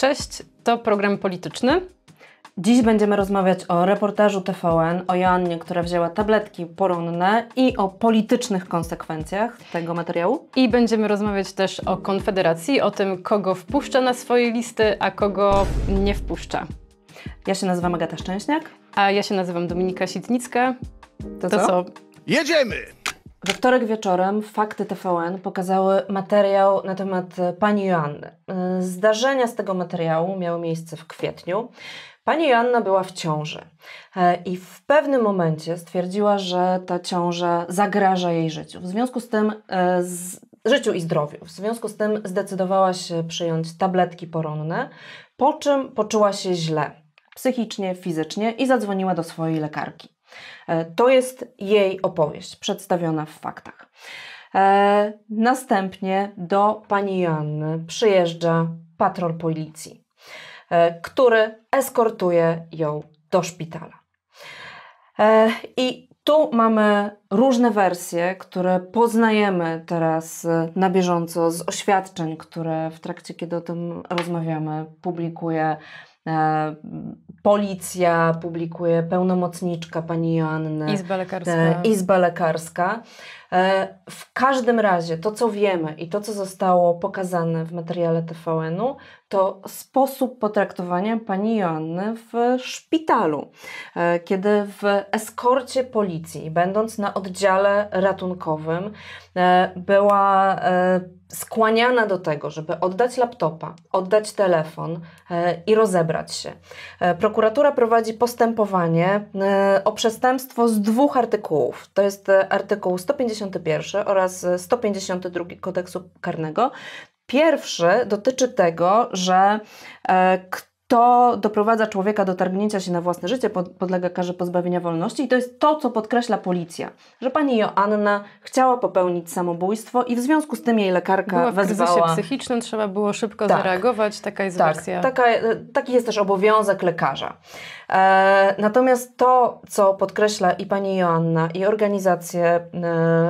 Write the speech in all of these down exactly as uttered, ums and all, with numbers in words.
Cześć, to program polityczny. Dziś będziemy rozmawiać o reportażu T V N, o Joannie, która wzięła tabletki poronne i o politycznych konsekwencjach tego materiału. I będziemy rozmawiać też o Konfederacji, o tym, kogo wpuszcza na swoje listy, a kogo nie wpuszcza. Ja się nazywam Agata Szczęśniak. A ja się nazywam Dominika Sitnicka. To, to co? co? Jedziemy! We wtorek wieczorem Fakty T V N pokazały materiał na temat pani Joanny. Zdarzenia z tego materiału miały miejsce w kwietniu. Pani Joanna była w ciąży i w pewnym momencie stwierdziła, że ta ciąża zagraża jej życiu. W związku z tym, z, życiu i zdrowiu. W związku z tym zdecydowała się przyjąć tabletki poronne, po czym poczuła się źle, psychicznie, fizycznie i zadzwoniła do swojej lekarki. To jest jej opowieść przedstawiona w Faktach. Następnie do pani Joanny przyjeżdża patrol policji, który eskortuje ją do szpitala. I tu mamy różne wersje, które poznajemy teraz na bieżąco z oświadczeń, które w trakcie, kiedy o tym rozmawiamy, publikuje policja, publikuje pełnomocniczka pani Joanny, Izba Lekarska. Izba Lekarska. W każdym razie to, co wiemy i to, co zostało pokazane w materiale T V N-u, to sposób potraktowania pani Joanny w szpitalu, kiedy w eskorcie policji, będąc na oddziale ratunkowym, była skłaniana do tego, żeby oddać laptopa, oddać telefon i rozebrać się. Prokuratura prowadzi postępowanie o przestępstwo z dwóch artykułów. To jest artykuł sto pięćdziesiąty pierwszy oraz sto pięćdziesiąty drugi Kodeksu Karnego. Pierwszy dotyczy tego, że kto doprowadza człowieka do targnięcia się na własne życie, podlega karze pozbawienia wolności. I to jest to, co podkreśla policja, że pani Joanna chciała popełnić samobójstwo i w związku z tym jej lekarka była w wezwała... kryzysie psychicznym, trzeba było szybko tak. zareagować, taka jest tak. wersja. Taka, taki jest też obowiązek lekarza. E, natomiast to, co podkreśla i pani Joanna, i organizacje e,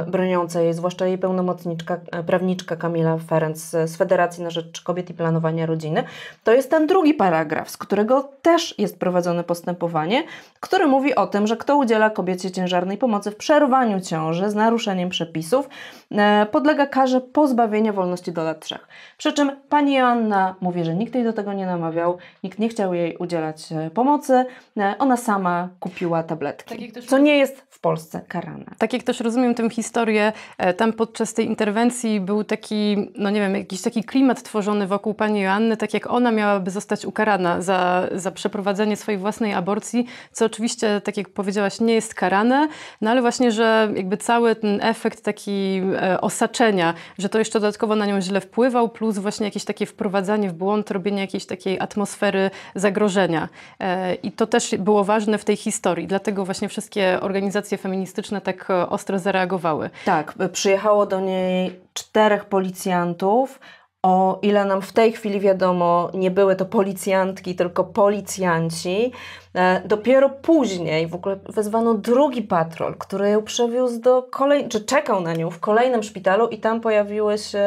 broniące jej, zwłaszcza jej pełnomocniczka, e, prawniczka Kamila Ferenc z Federacji na Rzecz Kobiet i Planowania Rodziny, to jest ten drugi paragraf, z którego też jest prowadzone postępowanie, które mówi o tym, że kto udziela kobiecie ciężarnej pomocy w przerwaniu ciąży z naruszeniem przepisów, e, podlega karze pozbawienia wolności do lat trzech. Przy czym pani Joanna mówi, że nikt jej do tego nie namawiał, nikt nie chciał jej udzielać pomocy, e, ona sama kupiła tabletki, tak co nie jest w Polsce karane. Tak jak też rozumiem tę historię, e, tam podczas tej interwencji był taki, no nie wiem, jakiś taki klimat tworzony wokół pani Joanny, tak jak ona miałaby zostać ukarana Za, za przeprowadzenie swojej własnej aborcji, co oczywiście, tak jak powiedziałaś, nie jest karane, no ale właśnie, że jakby cały ten efekt taki e, osaczenia, że to jeszcze dodatkowo na nią źle wpływał, plus właśnie jakieś takie wprowadzanie w błąd, robienie jakiejś takiej atmosfery zagrożenia. E, I to też było ważne w tej historii, dlatego właśnie wszystkie organizacje feministyczne tak ostro zareagowały. Tak, przyjechało do niej czterech policjantów. O ile nam w tej chwili wiadomo, nie były to policjantki, tylko policjanci. E, dopiero później w ogóle wezwano drugi patrol, który ją przewiózł do kolej... czy czekał na nią w kolejnym szpitalu i tam pojawiły się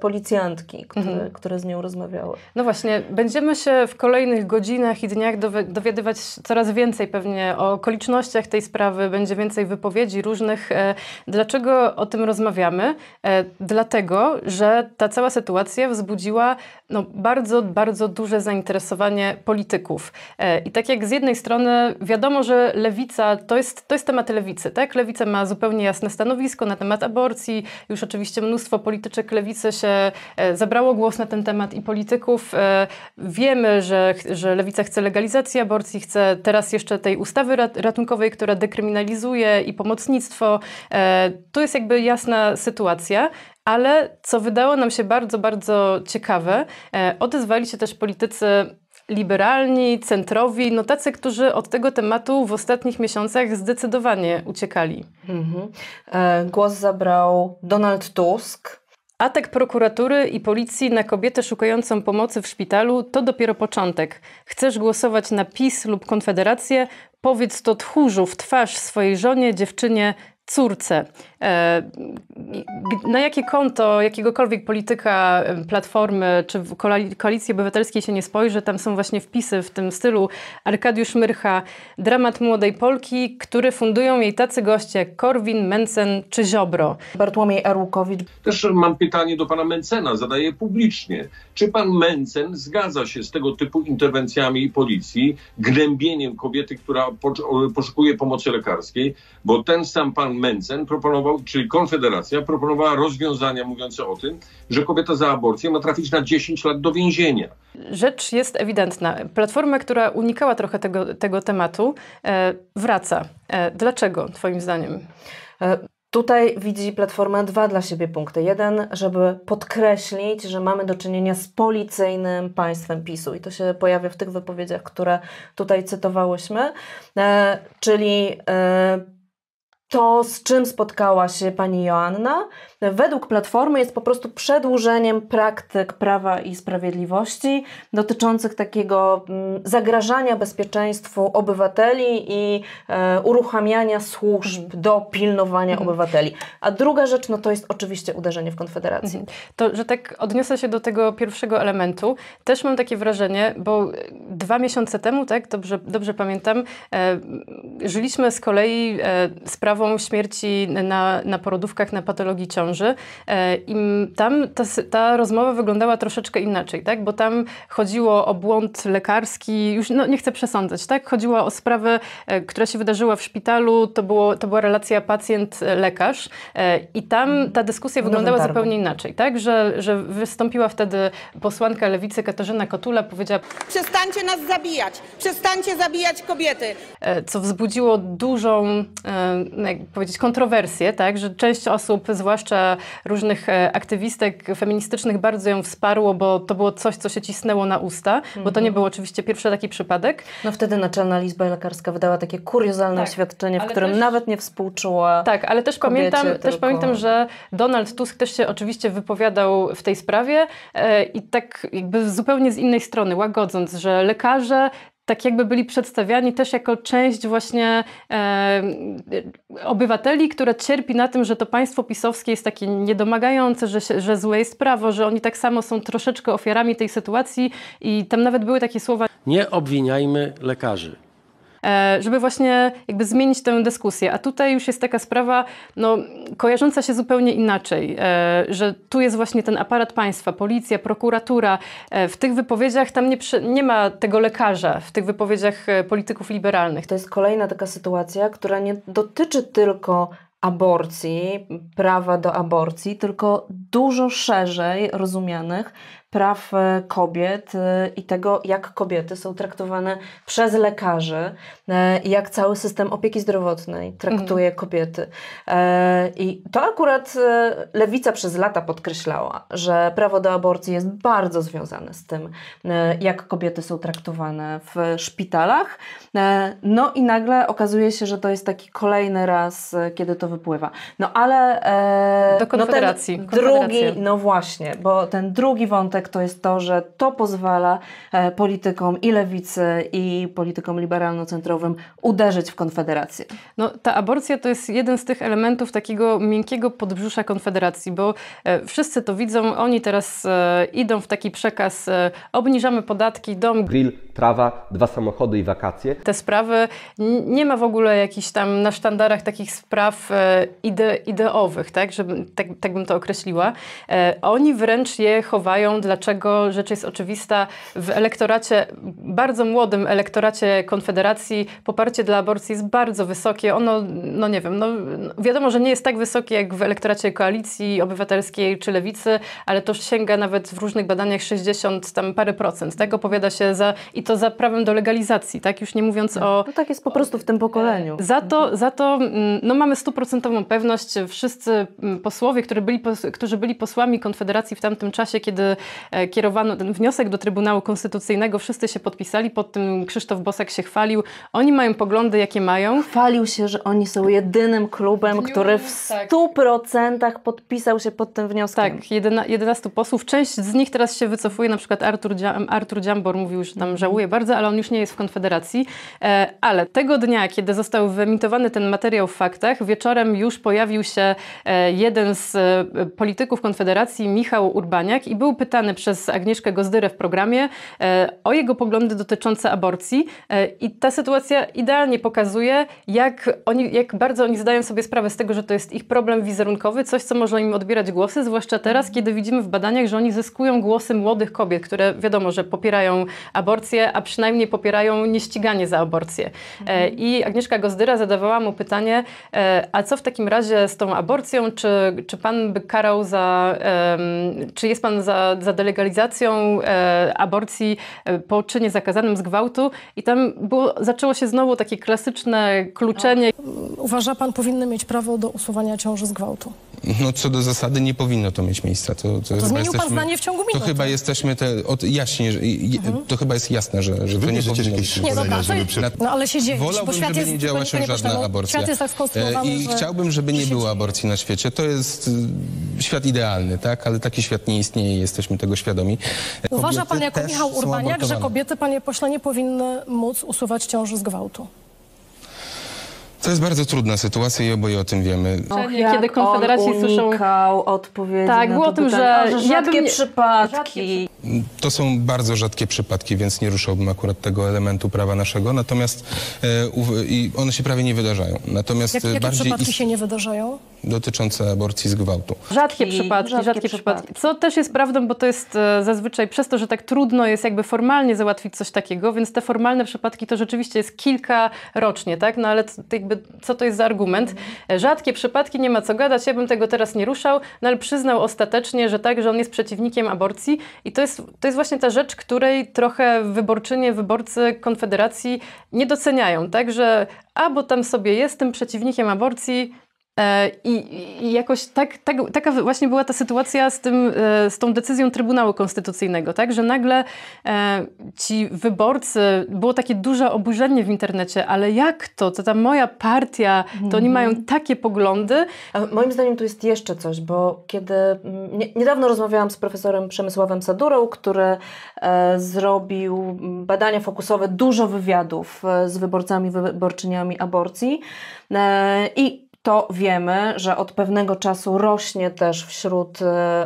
policjantki, które, mhm. które z nią rozmawiały. No właśnie, będziemy się w kolejnych godzinach i dniach dowiadywać coraz więcej pewnie o okolicznościach tej sprawy, będzie więcej wypowiedzi różnych. Dlaczego o tym rozmawiamy? Dlatego, że ta cała sytuacja wzbudziła no, bardzo, bardzo duże zainteresowanie polityków. I tak jak z jednej strony wiadomo, że lewica, to jest, to jest temat lewicy, tak? Lewica ma zupełnie jasne stanowisko na temat aborcji, już oczywiście mnóstwo polityczek lewicy się zabrało głos na ten temat i polityków. Wiemy, że, że lewica chce legalizacji aborcji, chce teraz jeszcze tej ustawy ratunkowej, która dekryminalizuje i pomocnictwo. To jest jakby jasna sytuacja. Ale co wydało nam się bardzo, bardzo ciekawe, e, odezwali się też politycy liberalni, centrowi, no tacy, którzy od tego tematu w ostatnich miesiącach zdecydowanie uciekali. Mhm. E, głos zabrał Donald Tusk. Atak prokuratury i policji na kobietę szukającą pomocy w szpitalu to dopiero początek. Chcesz głosować na PiS lub Konfederację? Powiedz to tchórzu w twarz swojej żonie, dziewczynie, córce. Na jakie konto jakiegokolwiek polityka Platformy czy Koalicji Obywatelskiej się nie spojrzy, tam są właśnie wpisy w tym stylu: Arkadiusz Myrcha, dramat młodej Polki, który fundują jej tacy goście jak Korwin, Mentzen czy Ziobro. Bartłomiej Arłukowicz. Też mam pytanie do pana Mentzena, zadaję publicznie. Czy pan Mentzen zgadza się z tego typu interwencjami policji, gnębieniem kobiety, która poszukuje pomocy lekarskiej? Bo ten sam pan Mentzen proponował, czyli Konfederacja proponowała rozwiązania mówiące o tym, że kobieta za aborcję ma trafić na dziesięć lat do więzienia. Rzecz jest ewidentna. Platforma, która unikała trochę tego, tego tematu, e, wraca. E, dlaczego, twoim zdaniem? E, tutaj widzi Platforma dwa dla siebie punkty. Jeden, żeby podkreślić, że mamy do czynienia z policyjnym państwem PiSu. I to się pojawia w tych wypowiedziach, które tutaj cytowałyśmy. E, czyli... E, To, z czym spotkała się pani Joanna, według Platformy jest po prostu przedłużeniem praktyk Prawa i Sprawiedliwości dotyczących takiego zagrażania bezpieczeństwu obywateli i e, uruchamiania służb do pilnowania mhm. obywateli. A druga rzecz, no to jest oczywiście uderzenie w Konfederację. Mhm. To, że tak odniosę się do tego pierwszego elementu, też mam takie wrażenie, bo dwa miesiące temu, tak, dobrze, dobrze pamiętam, e, żyliśmy z kolei e, sprawą śmierci na, na porodówkach, na patologii ciąży. E, i tam ta, ta rozmowa wyglądała troszeczkę inaczej, tak? Bo tam chodziło o błąd lekarski, już no, nie chcę przesądzać, tak? Chodziło o sprawę, e, która się wydarzyła w szpitalu, to, było, to była relacja pacjent-lekarz e, i tam ta dyskusja wyglądała zupełnie inaczej, tak? Że, że wystąpiła wtedy posłanka Lewicy Katarzyna Kotula, powiedziała: przestańcie nas zabijać, przestańcie zabijać kobiety. E, co wzbudziło dużą... E, jak powiedzieć, kontrowersje, tak, że część osób, zwłaszcza różnych aktywistek feministycznych, bardzo ją wsparło, bo to było coś, co się cisnęło na usta, mhm. bo to nie był oczywiście pierwszy taki przypadek. No wtedy Naczelna Izba Lekarska wydała takie kuriozalne oświadczenie, tak, w którym też, nawet nie współczuła. Tak, ale też pamiętam, tylko... też pamiętam, że Donald Tusk też się oczywiście wypowiadał w tej sprawie e, i tak jakby zupełnie z innej strony, łagodząc, że lekarze tak jakby byli przedstawiani też jako część właśnie e, obywateli, która cierpi na tym, że to państwo pisowskie jest takie niedomagające, że, że złe jest prawo, że oni tak samo są troszeczkę ofiarami tej sytuacji i tam nawet były takie słowa: nie obwiniajmy lekarzy. Żeby właśnie jakby zmienić tę dyskusję. A tutaj już jest taka sprawa, no, kojarząca się zupełnie inaczej, że tu jest właśnie ten aparat państwa, policja, prokuratura. W tych wypowiedziach tam nie, nie ma tego lekarza, w tych wypowiedziach polityków liberalnych. To jest kolejna taka sytuacja, która nie dotyczy tylko aborcji, prawa do aborcji, tylko dużo szerzej rozumianych praw kobiet i tego, jak kobiety są traktowane przez lekarzy, jak cały system opieki zdrowotnej traktuje mhm. kobiety. I to akurat Lewica przez lata podkreślała, że prawo do aborcji jest bardzo związane z tym, jak kobiety są traktowane w szpitalach. No i nagle okazuje się, że to jest taki kolejny raz, kiedy to wypływa. No ale... Do Konfederacji. No, ten drugi, no właśnie, bo ten drugi wątek to jest to, że to pozwala e, politykom i lewicy, i politykom liberalno-centrowym uderzyć w Konfederację. No, ta aborcja to jest jeden z tych elementów takiego miękkiego podbrzusza Konfederacji, bo e, wszyscy to widzą, oni teraz e, idą w taki przekaz: e, obniżamy podatki, dom, grill, trawa, dwa samochody i wakacje. Te sprawy, nie ma w ogóle jakichś tam na sztandarach takich spraw e, ide, ideowych, tak? Że, tak, tak bym to określiła. E, oni wręcz je chowają. Dlaczego? Rzecz jest oczywista. W elektoracie, bardzo młodym elektoracie Konfederacji, poparcie dla aborcji jest bardzo wysokie. Ono, no nie wiem, no wiadomo, że nie jest tak wysokie jak w elektoracie Koalicji Obywatelskiej czy Lewicy, ale to sięga nawet w różnych badaniach sześćdziesiąt tam parę procent. Tak? Opowiada się za, i to za prawem do legalizacji, tak? Już nie mówiąc o... No tak jest po prostu w tym pokoleniu. Za to, za to no mamy stuprocentową pewność. Wszyscy posłowie, którzy byli, którzy byli posłami Konfederacji w tamtym czasie, kiedy kierowano ten wniosek do Trybunału Konstytucyjnego, wszyscy się podpisali, pod tym Krzysztof Bosak się chwalił, oni mają poglądy, jakie mają. Chwalił się, że oni są jedynym klubem, Dniu, który w stu procentach tak. podpisał się pod tym wnioskiem. Tak, jedenastu posłów, część z nich teraz się wycofuje, na przykład Artur, Artur Dziambor mówił, że tam żałuje bardzo, ale on już nie jest w Konfederacji, ale tego dnia, kiedy został wyemitowany ten materiał w Faktach, wieczorem już pojawił się jeden z polityków Konfederacji, Michał Urbaniak, i był pytany przez Agnieszkę Gozdyrę w programie o jego poglądy dotyczące aborcji, i ta sytuacja idealnie pokazuje, jak, oni, jak bardzo oni zdają sobie sprawę z tego, że to jest ich problem wizerunkowy, coś, co może im odbierać głosy, zwłaszcza teraz, kiedy widzimy w badaniach, że oni zyskują głosy młodych kobiet, które wiadomo, że popierają aborcję, a przynajmniej popierają nieściganie za aborcję. Mhm. I Agnieszka Gozdyra zadawała mu pytanie, a co w takim razie z tą aborcją, czy, czy pan by karał za, czy jest pan za, za delegalizacją aborcji po czynie zakazanym z gwałtu? I tam było, zaczęło się znowu takie klasyczne kluczenie. Uważa pan, powinny mieć prawo do usuwania ciąży z gwałtu? No, co do zasady nie powinno to mieć miejsca. To, to, to zmienił pan zdanie w ciągu minuty. To chyba jesteśmy te, od, jaśnie, mhm. to chyba jest jasne, że, że to nie powinno być. Nie, no, tak, żeby... no ale się dzieje, bo świat jest, nie działa się żadna aborcja. Świat jest tak skonstruowany, I że... chciałbym, żeby nie było aborcji na świecie. To jest świat idealny, tak? Ale taki świat nie istnieje, jesteśmy tego świadomi. Kobiety Uważa pan jako Michał Urbaniak, że kobiety, panie pośle, nie powinny móc usuwać ciąży z gwałtu? To jest bardzo trudna sytuacja i oboje o tym wiemy. Och, kiedy Konfederacji słyszą odpowiedzi tak, na było to tym, pytanie, że, o, że rzadkie ja bym... przypadki. To są bardzo rzadkie przypadki, więc nie ruszałbym akurat tego elementu prawa naszego. Natomiast e, u, i one się prawie nie wydarzają. Natomiast Jak, jakie bardziej przypadki ist... się nie wydarzają? Dotyczące aborcji z gwałtu. Rzadkie przypadki, rzadkie, rzadkie przypadki. przypadki. Co też jest prawdą, bo to jest e, zazwyczaj przez to, że tak trudno jest jakby formalnie załatwić coś takiego, więc te formalne przypadki to rzeczywiście jest kilka rocznie, tak? No ale to, to jakby co to jest za argument? Rzadkie przypadki, nie ma co gadać, ja bym tego teraz nie ruszał, no ale przyznał ostatecznie, że tak, że on jest przeciwnikiem aborcji, i to jest, to jest właśnie ta rzecz, której trochę wyborczynie, wyborcy Konfederacji nie doceniają, tak, że a, bo tam sobie jestem przeciwnikiem aborcji, I, i jakoś tak, tak, taka właśnie była ta sytuacja z, tym, z tą decyzją Trybunału Konstytucyjnego, tak? Że nagle e, ci wyborcy, było takie duże oburzenie w internecie, ale jak to? To ta moja partia, to mm. oni mają takie poglądy. A moim zdaniem tu jest jeszcze coś, bo kiedy nie, niedawno rozmawiałam z profesorem Przemysławem Sadurą, który e, zrobił badania fokusowe, dużo wywiadów z wyborcami, wyborczyniami aborcji, e, i to wiemy, że od pewnego czasu rośnie też wśród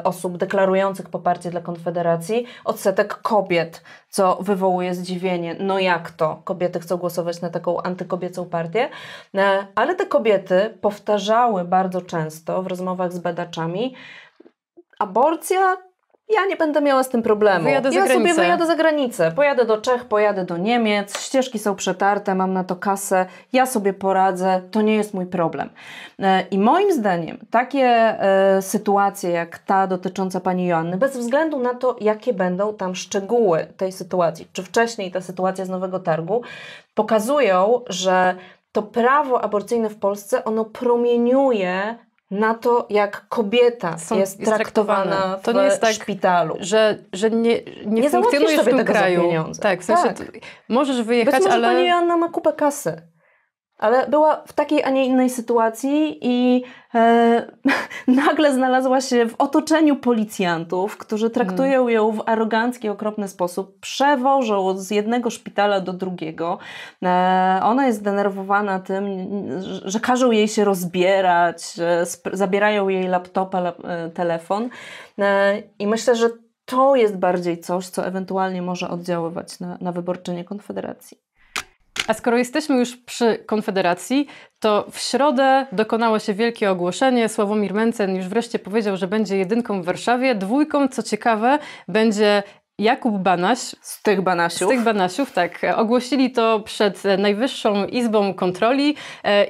osób deklarujących poparcie dla Konfederacji odsetek kobiet, co wywołuje zdziwienie. No jak to? Kobiety chcą głosować na taką antykobiecą partię? Ale te kobiety powtarzały bardzo często w rozmowach z badaczami: aborcja? Ja nie będę miała z tym problemu. Wyjadę ja sobie wyjadę za granicę. Pojadę do Czech, pojadę do Niemiec. Ścieżki są przetarte, mam na to kasę. Ja sobie poradzę. To nie jest mój problem. I moim zdaniem takie sytuacje jak ta dotycząca pani Joanny, bez względu na to, jakie będą tam szczegóły tej sytuacji, czy wcześniej ta sytuacja z Nowego Targu, pokazują, że to prawo aborcyjne w Polsce, ono promieniuje na to, jak kobieta Są, jest traktowana w to nie jest tak, szpitalu. Że, że nie, nie, nie funkcjonujesz sobie w tym kraju. Tak, w sensie tak. Ty, możesz wyjechać, ale... Być może ale... pani Joanna ma kupę kasy, ale była w takiej, a nie innej sytuacji i e, nagle znalazła się w otoczeniu policjantów, którzy traktują hmm. ją w arogancki, okropny sposób, przewożą z jednego szpitala do drugiego. E, ona jest zdenerwowana tym, że każą jej się rozbierać, zabierają jej laptopa, lap, telefon, e, i myślę, że to jest bardziej coś, co ewentualnie może oddziaływać na, na wyborczynię Konfederacji. A skoro jesteśmy już przy Konfederacji, to w środę dokonało się wielkie ogłoszenie. Sławomir Mentzen już wreszcie powiedział, że będzie jedynką w Warszawie. Dwójką, co ciekawe, będzie Jakub Banaś. Z tych Banasiów. Z tych Banasiów, tak. Ogłosili to przed Najwyższą Izbą Kontroli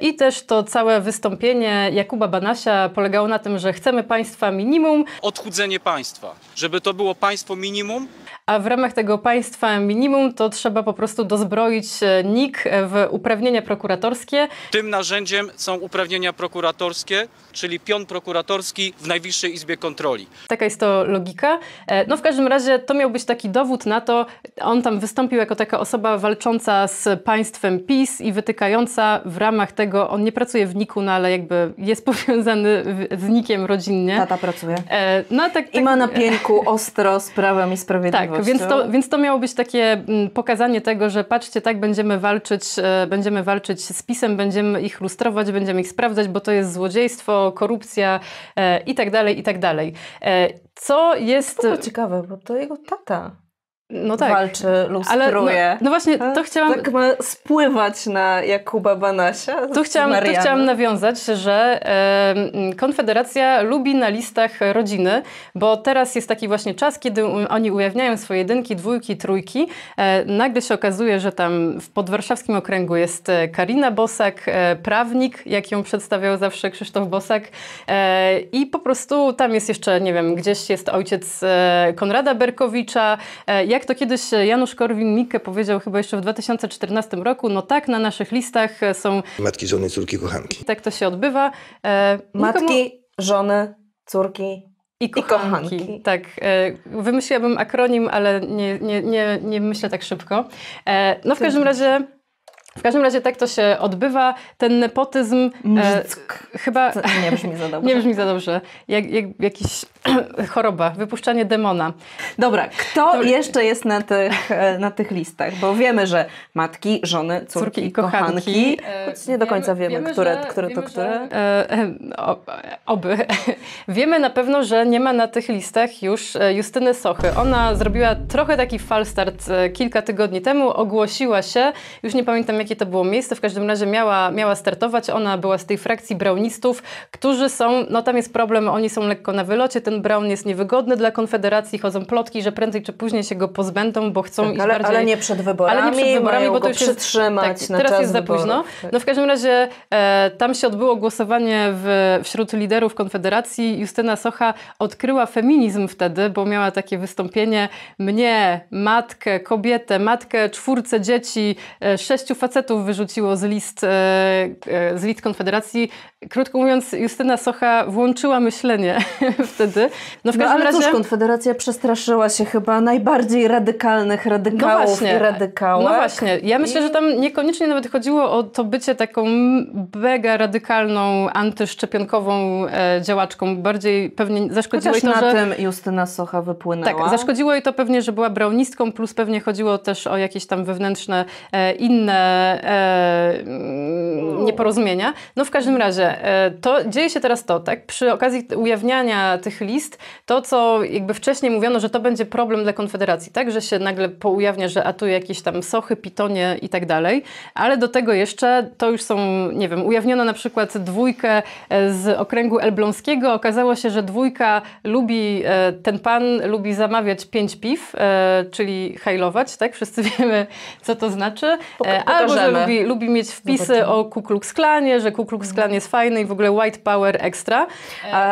i też to całe wystąpienie Jakuba Banasia polegało na tym, że chcemy państwa minimum. Odchudzenie państwa, żeby to było państwo minimum. a w ramach tego państwa minimum to trzeba po prostu dozbroić N I K w uprawnienia prokuratorskie. Tym narzędziem są uprawnienia prokuratorskie, czyli pion prokuratorski w Najwyższej Izbie Kontroli. Taka jest to logika. No w każdym razie to miał być taki dowód na to, on tam wystąpił jako taka osoba walcząca z państwem PiS i wytykająca w ramach tego, on nie pracuje w N I K-u, no ale jakby jest powiązany z N I K-iem rodzinnie. Tata pracuje. No, tak, tak. I ma na pięku ostro z Prawem i Sprawiedliwością. Tak, więc to, więc to miało być takie pokazanie tego, że patrzcie, tak będziemy walczyć, będziemy walczyć z PiS-em, będziemy ich lustrować, będziemy ich sprawdzać, bo to jest złodziejstwo, korupcja i tak dalej, i tak dalej. Co jest... To było ciekawe, bo to jego tata. No tak. Walczy, lustruje. Ale no, no właśnie, to chciałam... Tak ma spływać na Jakuba Banasia. Tu chciałam, tu chciałam nawiązać, że e, Konfederacja lubi na listach rodziny, bo teraz jest taki właśnie czas, kiedy oni ujawniają swoje jedynki, dwójki, trójki. E, nagle się okazuje, że tam w podwarszawskim okręgu jest Karina Bosak, e, prawnik, jak ją przedstawiał zawsze Krzysztof Bosak. E, I po prostu tam jest jeszcze, nie wiem, gdzieś jest ojciec e, Konrada Berkowicza, e, jak to kiedyś Janusz Korwin-Mikke powiedział chyba jeszcze w dwa tysiące czternastym roku, no tak, na naszych listach są... Matki, żony, córki, kochanki. Tak to się odbywa. E, Matki, nikomu... żony, córki... I kochanki. I kochanki. Tak. Wymyśliłabym akronim, ale nie, nie, nie, nie myślę tak szybko. E, no w każdym razie... W każdym razie tak to się odbywa. Ten nepotyzm e, chyba... Nie brzmi za dobrze. Nie brzmi za dobrze. Jak, jak, jakiś choroba, wypuszczanie demona. Dobra, kto to... jeszcze jest na tych, na tych listach? Bo wiemy, że matki, żony, córki, córki i kochanki. E, choć nie do końca wiemy, wiemy, wiemy które, że, które to wiemy, które. Że, e, o, oby. Wiemy na pewno, że nie ma na tych listach już Justyny Sochy. Ona zrobiła trochę taki falstart kilka tygodni temu. Ogłosiła się, już nie pamiętam jak jakie to było miejsce, w każdym razie miała, miała startować, ona była z tej frakcji braunistów, którzy są, no tam jest problem, oni są lekko na wylocie, ten Braun jest niewygodny dla Konfederacji, chodzą plotki, że prędzej czy później się go pozbędą, bo chcą tak, iść ale, bardziej... Ale nie przed wyborami, ale nie przed wyborami, bo to już przytrzymać jest, tak, na teraz czas jest za wyborów, późno. Tak. No w każdym razie e, tam się odbyło głosowanie w, wśród liderów Konfederacji. Justyna Socha odkryła feminizm wtedy, bo miała takie wystąpienie: mnie, matkę, kobietę, matkę, czwórce dzieci, e, sześciu facetów wyrzuciło z list, z list Konfederacji. Krótko mówiąc, Justyna Socha włączyła myślenie wtedy. No, w każdym no ale razie... cóż, Konfederacja przestraszyła się chyba najbardziej radykalnych radykałów no właśnie, i radykałek. No właśnie. Ja myślę, że tam niekoniecznie nawet chodziło o to bycie taką mega radykalną, antyszczepionkową działaczką. Bardziej pewnie zaszkodziło Chociaż jej to, na że... na tym Justyna Socha wypłynęła. Tak, zaszkodziło jej to pewnie, że była braunistką, plus pewnie chodziło też o jakieś tam wewnętrzne inne nieporozumienia. No w każdym razie to dzieje się teraz to, tak? Przy okazji ujawniania tych list, to co jakby wcześniej mówiono, że to będzie problem dla Konfederacji, tak? Że się nagle poujawnia, że a tu jakieś tam Sochy, Pitonie i tak dalej, ale do tego jeszcze to już są, nie wiem, ujawniono na przykład dwójkę z okręgu elbląskiego, okazało się, że dwójka lubi, ten pan lubi zamawiać pięć piw, czyli hajlować, tak? Wszyscy wiemy, co to znaczy. A Że lubi, lubi mieć wpisy Zobaczymy. o Ku Klux Klanie, że Ku Klux Klan jest fajny i w ogóle white power extra.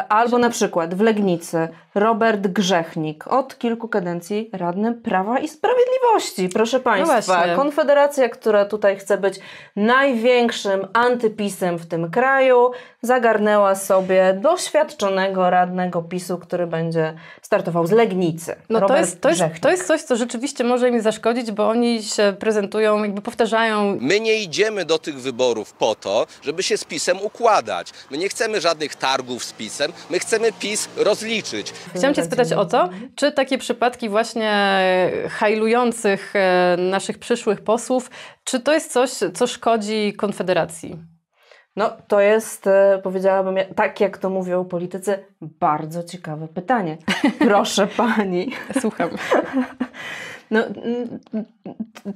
Albo na przykład w Legnicy Robert Grzechnik, od kilku kadencji radny Prawa i Sprawiedliwości. Proszę Państwa, no Konfederacja, która tutaj chce być największym antypisem w tym kraju, zagarnęła sobie doświadczonego radnego PiS-u, który będzie startował z Legnicy. No Robert to, jest, to, jest, to jest coś, co rzeczywiście może im zaszkodzić, bo oni się prezentują, jakby powtarzają. My nie idziemy do tych wyborów po to, żeby się z PiS-em układać. My nie chcemy żadnych targów z PiS-em, my chcemy PiS rozliczyć. Chciałam Cię spytać o to, czy takie przypadki właśnie hajlujących naszych przyszłych posłów, czy to jest coś, co szkodzi Konfederacji? No to jest, powiedziałabym, tak jak to mówią politycy, bardzo ciekawe pytanie. Proszę Pani. Słucham. No,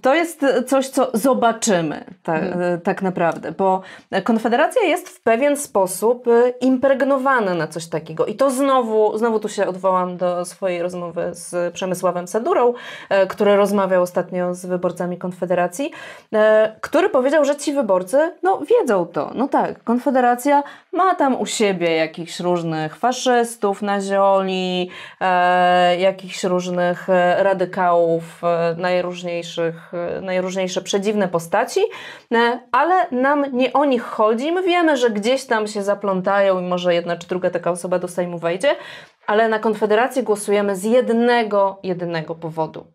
to jest coś, co zobaczymy. ta, hmm. tak naprawdę, bo Konfederacja jest w pewien sposób impregnowana na coś takiego i to znowu, znowu tu się odwołam do swojej rozmowy z Przemysławem Sadurą, który rozmawiał ostatnio z wyborcami Konfederacji, który powiedział, że ci wyborcy no wiedzą to, no tak, Konfederacja ma tam u siebie jakichś różnych faszystów na zioli, jakichś różnych radykałów, najróżniejszych, najróżniejsze przedziwne postaci, ale nam nie o nich chodzi. My wiemy, że gdzieś tam się zaplątają i może jedna czy druga taka osoba do Sejmu wejdzie, ale na Konfederację głosujemy z jednego, jedynego powodu.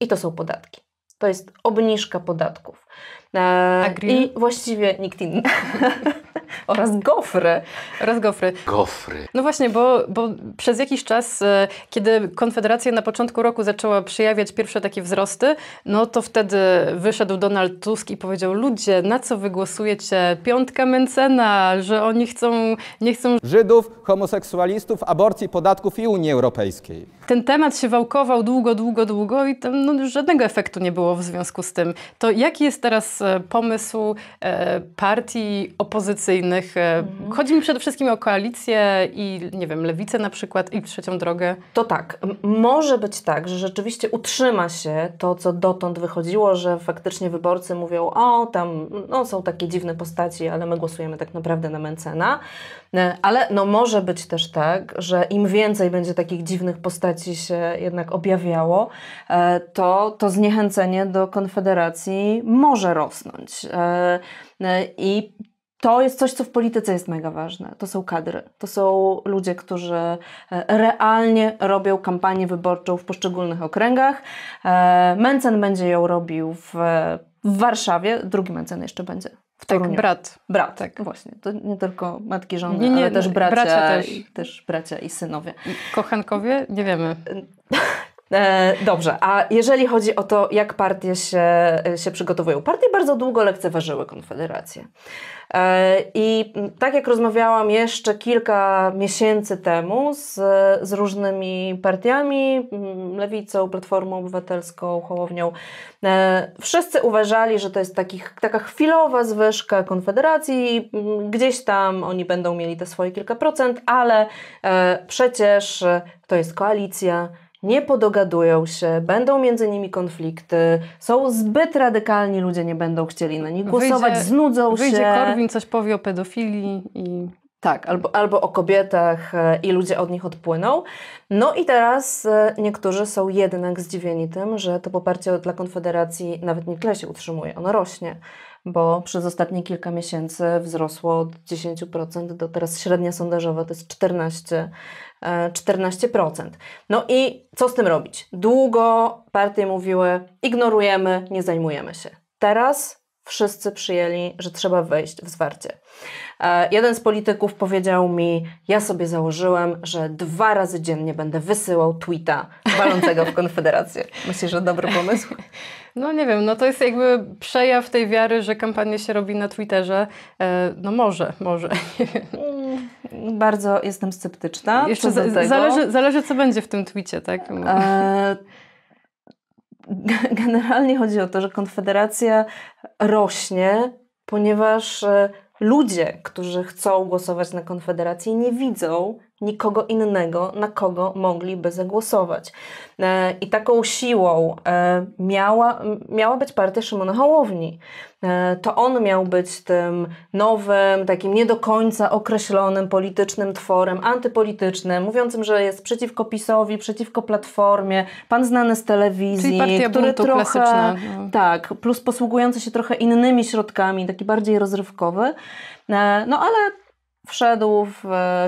I to są podatki. To jest obniżka podatków. E, I właściwie nikt inny. Oraz gofry. Oraz gofry. Gofry. No właśnie, bo, bo przez jakiś czas, kiedy Konfederacja na początku roku zaczęła przejawiać pierwsze takie wzrosty, no to wtedy wyszedł Donald Tusk i powiedział: ludzie, na co wy głosujecie? Piątka Mentzena, że oni chcą, nie chcą... Żydów, homoseksualistów, aborcji, podatków i Unii Europejskiej. Ten temat się wałkował długo, długo, długo i tam no, żadnego efektu nie było w związku z tym. To jaki jest teraz pomysł e, partii opozycyjnej? Chodzi mi przede wszystkim o koalicję i, nie wiem, lewicę na przykład i trzecią drogę. To tak, może być tak, że rzeczywiście utrzyma się to, co dotąd wychodziło, że faktycznie wyborcy mówią: o, tam no, są takie dziwne postaci, ale my głosujemy tak naprawdę na Mentzena. Ale no, może być też tak, że im więcej będzie takich dziwnych postaci się jednak objawiało, to to zniechęcenie do Konfederacji może rosnąć. I to jest coś, co w polityce jest mega ważne. To są kadry. To są ludzie, którzy realnie robią kampanię wyborczą w poszczególnych okręgach. Mentzen będzie ją robił w, w Warszawie. Drugi Mentzen jeszcze będzie w Toruniu. Tak, brat. Brat, tak. Właśnie. To nie tylko matki, żony, nie, nie, ale też bracia, bracia też. I, też bracia i synowie. I kochankowie? Nie wiemy. Dobrze, a jeżeli chodzi o to, jak partie się, się przygotowują. Partie bardzo długo lekceważyły Konfederację. I tak jak rozmawiałam jeszcze kilka miesięcy temu z, z różnymi partiami, Lewicą, Platformą Obywatelską, Hołownią, wszyscy uważali, że to jest taki, taka chwilowa zwyżka Konfederacji, gdzieś tam oni będą mieli te swoje kilka procent, ale przecież to jest koalicja, nie podogadują się, będą między nimi konflikty, są zbyt radykalni ludzie, nie będą chcieli na nich głosować, wyjdzie, znudzą wyjdzie się. Wyjdzie Korwin, coś powie o pedofilii i... Tak, albo, albo o kobietach i ludzie od nich odpłyną. No i teraz niektórzy są jednak zdziwieni tym, że to poparcie dla Konfederacji nawet nie tyle się utrzymuje, ono rośnie, bo przez ostatnie kilka miesięcy wzrosło od dziesięciu procent do teraz średnia sondażowa to jest czternaście procent. No i co z tym robić? Długo partie mówiły: ignorujemy, nie zajmujemy się. Teraz wszyscy przyjęli, że trzeba wejść w zwarcie. E, jeden z polityków powiedział mi: ja sobie założyłem, że dwa razy dziennie będę wysyłał tweeta walącego w Konfederację. Myślisz, że dobry pomysł? No nie wiem, no to jest jakby przejaw tej wiary, że kampanię się robi na Twitterze. E, no może, może. Bardzo jestem sceptyczna. Jeszcze za, zależy, zależy, co będzie w tym tweecie, tak? E, Generalnie chodzi o to, że Konfederacja rośnie, ponieważ ludzie, którzy chcą głosować na Konfederację, nie widzą nikogo innego, na kogo mogliby zagłosować. I taką siłą miała, miała być partia Szymona Hołowni. To on miał być tym nowym, takim nie do końca określonym politycznym tworem, antypolitycznym, mówiącym, że jest przeciwko PiS-owi, przeciwko Platformie, pan znany z telewizji, partia który buntu, trochę... Klasyczna. Tak, plus posługujący się trochę innymi środkami, taki bardziej rozrywkowy. No ale... wszedł w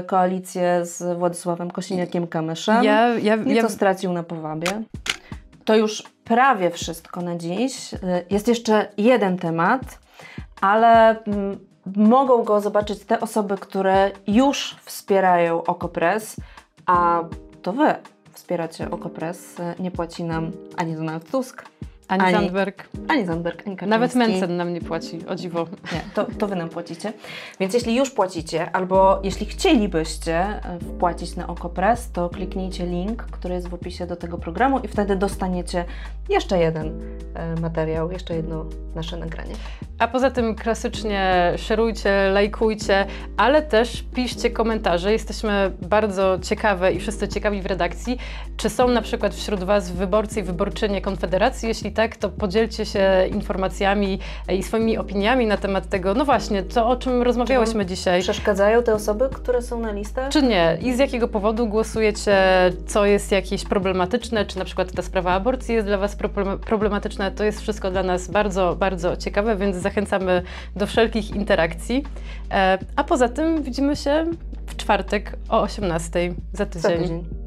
koalicję z Władysławem Kosiniakiem Kamyszem. Ja, ja, Nieco ja... stracił na powabie. To już prawie wszystko na dziś. Jest jeszcze jeden temat, ale mogą go zobaczyć te osoby, które już wspierają O K O kropka press, a to wy wspieracie O K O kropka press. Nie płaci nam ani Donald Tusk, Ani, ani Zandberg. Ani Zandberg, ani Kaczyński. Nawet Mentzen nam nie płaci, o dziwo. Nie, to, to wy nam płacicie. Więc jeśli już płacicie, albo jeśli chcielibyście wpłacić na O K O kropka press, to kliknijcie link, który jest w opisie do tego programu i wtedy dostaniecie jeszcze jeden materiał, jeszcze jedno nasze nagranie. A poza tym klasycznie szerujcie, lajkujcie, ale też piszcie komentarze. Jesteśmy bardzo ciekawe i wszyscy ciekawi w redakcji, czy są na przykład wśród Was wyborcy i wyborczynie Konfederacji. Jeśli tak, to podzielcie się informacjami i swoimi opiniami na temat tego, no właśnie, to o czym rozmawiałyśmy dzisiaj. Przeszkadzają te osoby, które są na listach? Czy nie? I z jakiego powodu głosujecie, co jest jakieś problematyczne, czy na przykład ta sprawa aborcji jest dla Was problematyczna. To jest wszystko dla nas bardzo, bardzo ciekawe, więc zachęcamy do wszelkich interakcji. A poza tym widzimy się w czwartek o osiemnastej za tydzień. Za tydzień.